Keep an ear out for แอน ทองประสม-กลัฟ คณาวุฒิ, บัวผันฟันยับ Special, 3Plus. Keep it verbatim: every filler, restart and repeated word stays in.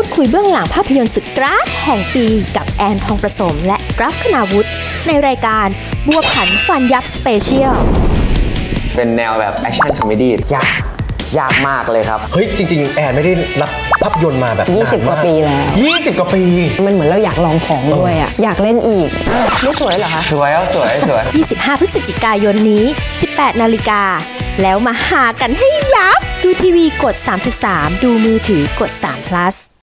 พูดคุยเบื้องหลังภาพยนตร์สุดกราฟแห่งปีกับแอนทองประสมและกราฟคณาวุฒิในรายการบัวผันฟันยับสเปเชียลเป็นแนวแบบแอคชั่นคอมเมดี้ยากยากมากเลยครับเฮ้ยจริงๆแอนไม่ได้รับภาพยนตร์มาแบบยี่สิบกว่าปีแล้วยี่สิบกว่าปีมันเหมือนเราอยากลองของด้วยอ่ะอยากเล่นอีกไม่สวยเหรอคะสวยแล้วสวยสวยยี่สิบห้าพฤศจิกายนนี้สิบแปดนาฬิกาแล้วมาหากันให้ยับดูทีวีกดสามสิบสามดูมือถือกดสาม plus